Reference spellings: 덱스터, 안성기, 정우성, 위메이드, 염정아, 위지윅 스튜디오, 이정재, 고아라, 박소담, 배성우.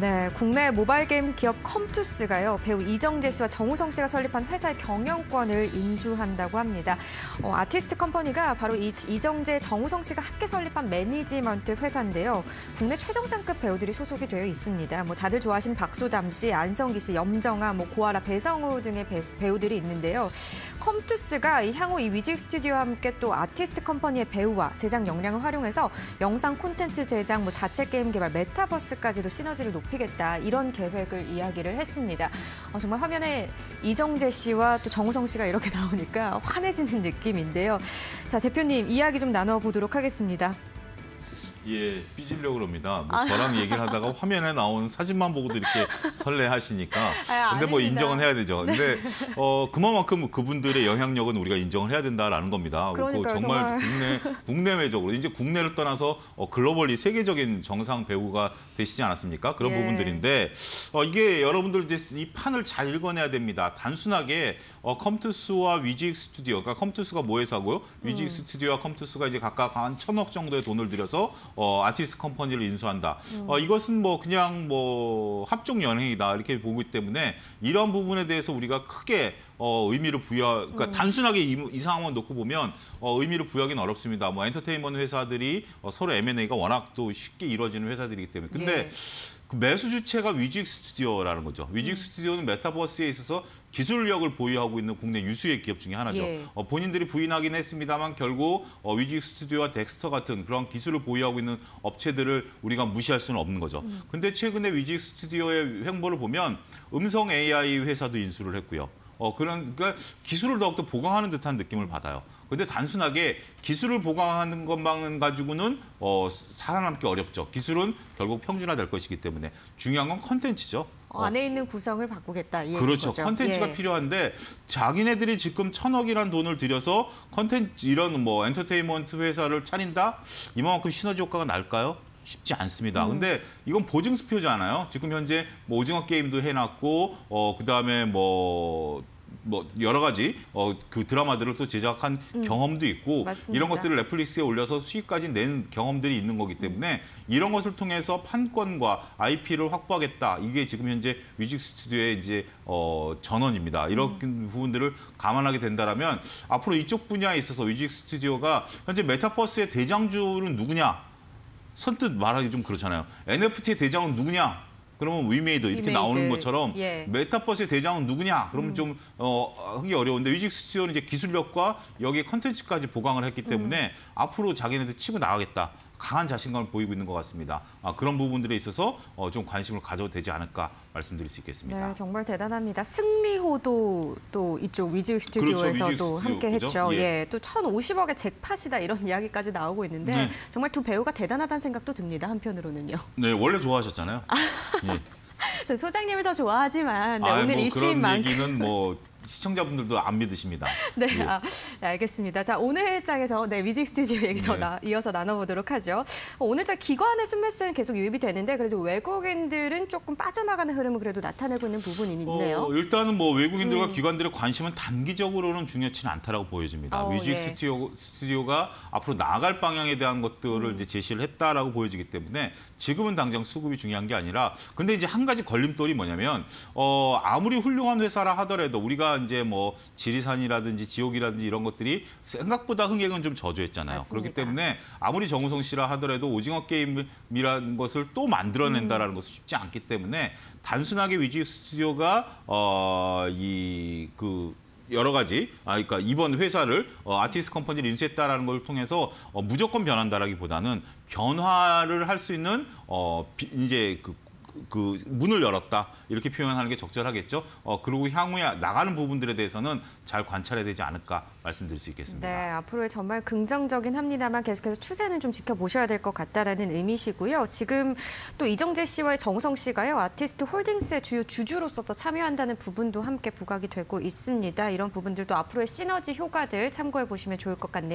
네, 국내 모바일 게임 기업 컴투스가요, 배우 이정재 씨와 정우성 씨가 설립한 회사의 경영권을 인수한다고 합니다. 아티스트 컴퍼니가 바로 이정재, 정우성 씨가 함께 설립한 매니지먼트 회사인데요. 국내 최정상급 배우들이 소속이 되어 있습니다. 다들 좋아하신 박소담 씨, 안성기 씨, 염정아, 고아라, 배성우 등의 배우들이 있는데요. 컴투스가 향후 이 위지윅 스튜디오와 함께 또 아티스트 컴퍼니의 배우와 제작 역량을 활용해서 영상 콘텐츠 제작, 자체 게임 개발, 메타버스까지도 시너지를 높이겠다, 이런 계획을 이야기를 했습니다. 정말 화면에 이정재 씨와 또 정우성 씨가 이렇게 나오니까 환해지는 느낌인데요. 자, 대표님, 이야기 좀 나눠보도록 하겠습니다. 예, 삐지려고 그럽니다. 저랑 얘기를 하다가 화면에 나온 사진만 보고도 이렇게 설레하시니까. 근데 뭐 인정은 해야 되죠. 네. 근데 그만큼 그분들의 영향력은 우리가 인정을 해야 된다라는 겁니다. 그러니까요, 정말. 국내외적으로 이제 국내를 떠나서 글로벌리 세계적인 정상 배우가 되시지 않았습니까? 그런 부분들인데 이게 여러분들 이제 이 판을 잘 읽어내야 됩니다. 단순하게 컴투스와 위지윅 스튜디오, 그러니까 컴투스가 뭐 회사고요? 위지윅 스튜디오와 컴투스가 이제 각각 한 1,000억 정도의 돈을 들여서 아티스트 컴퍼니를 인수한다. 이것은 뭐 그냥 뭐 합종 연행이다, 이렇게 보기 때문에 이런 부분에 대해서 우리가 크게 의미를 그러니까 단순하게 이 상황만 놓고 보면 의미를 부여하기는 어렵습니다. 뭐 엔터테인먼트 회사들이 서로 M&A가 워낙 또 쉽게 이루어지는 회사들이기 때문에. 근데 그 매수 주체가 위지윅 스튜디오라는 거죠. 위지윅 스튜디오는 메타버스에 있어서 기술력을 보유하고 있는 국내 유수의 기업 중에 하나죠. 본인들이 부인하긴 했습니다만 결국 위지윅 스튜디오와 덱스터 같은 그런 기술을 보유하고 있는 업체들을 우리가 무시할 수는 없는 거죠. 근데 최근에 위지윅 스튜디오의 행보를 보면 음성 AI 회사도 인수를 했고요. 그러니까 기술을 더욱더 보강하는 듯한 느낌을 받아요. 근데 단순하게 기술을 보강하는 것만 가지고는 살아남기 어렵죠. 기술은 결국 평준화될 것이기 때문에 중요한 건 컨텐츠죠. 안에 있는 구성을 바꾸겠다, 이 그렇죠. 거죠. 컨텐츠가 필요한데 자기네들이 지금 1,000억이란 돈을 들여서 컨텐츠 이런 뭐 엔터테인먼트 회사를 차린다? 이만큼 시너지 효과가 날까요? 쉽지 않습니다. 근데 이건 보증 수표잖아요. 지금 현재 뭐 오징어 게임도 해놨고 그다음에 뭐 여러 가지 그 드라마들을 또 제작한 경험도 있고 맞습니다. 이런 것들을 넷플릭스에 올려서 수익까지 낸 경험들이 있는 거기 때문에 이런 것을 통해서 판권과 IP를 확보하겠다. 이게 지금 현재 위지윅 스튜디오의 이제 전원입니다. 이런 부분들을 감안하게 된다라면 앞으로 이쪽 분야에 있어서 위지윅 스튜디오가 현재 메타버스의 대장주는 누구냐? 선뜻 말하기 좀 그렇잖아요. NFT의 대장은 누구냐? 그러면 위메이드 이렇게 나오는 것처럼 메타버스의 대장은 누구냐? 그러면 좀 하기 어려운데 위지윅 스튜디오는 이제 기술력과 여기에 컨텐츠까지 보강을 했기 때문에 앞으로 자기네들 치고 나가겠다. 강한 자신감을 보이고 있는 것 같습니다. 그런 부분들에 있어서 좀 관심을 가져도 되지 않을까 말씀드릴 수 있겠습니다. 네, 정말 대단합니다. 승리호도 또 이쪽 위지윅 스튜디오에서도 그렇죠, 함께 했죠. 또 1,050억의 잭팟이다 이런 이야기까지 나오고 있는데 정말 두 배우가 대단하다는 생각도 듭니다. 한편으로는요. 네, 원래 좋아하셨잖아요. 소장님을 더 좋아하지만 오늘 이 시인만큼. 그런 얘기는 시청자분들도 안 믿으십니다. 네, 알겠습니다. 자, 오늘 일장에서 위지윅 스튜디오 얘기 이어서 나눠보도록 하죠. 오늘 자 기관의 순매수는 계속 유입이 되는데 그래도 외국인들은 조금 빠져나가는 흐름을 그래도 나타내고 있는 부분이 있네요. 일단은 외국인들과 기관들의 관심은 단기적으로는 중요치는 않다라고 보여집니다. 위지윅 스튜디오가 앞으로 나아갈 방향에 대한 것들을 이제 제시를 했다라고 보여지기 때문에 지금은 당장 수급이 중요한 게 아니라 근데 이제 한 가지 걸림돌이 뭐냐면 아무리 훌륭한 회사라 하더라도 우리가 이제 지리산이라든지 지옥이라든지 이런 것들이 생각보다 흥행은 좀 저조했잖아요. 맞습니다. 그렇기 때문에 아무리 정우성 씨라 하더라도 오징어 게임이라는 것을 또 만들어낸다라는 것은 쉽지 않기 때문에 단순하게 위지윅 스튜디오가 여러 가지, 그러니까 이번 회사를 아티스트 컴퍼니를 인수했다라는 걸 통해서 무조건 변한다라기보다는 변화를 할 수 있는 문을 열었다, 이렇게 표현하는 게 적절하겠죠. 그리고 향후에 나가는 부분들에 대해서는 잘 관찰해야 되지 않을까 말씀드릴 수 있겠습니다. 네, 앞으로의 전망 긍정적인 합니다만 계속해서 추세는 좀 지켜보셔야 될 것 같다라는 의미시고요. 지금 또 이정재 씨와 정우성 씨가요, 아티스트 홀딩스의 주요 주주로서 또 참여한다는 부분도 함께 부각이 되고 있습니다. 이런 부분들도 앞으로의 시너지 효과들 참고해 보시면 좋을 것 같네요.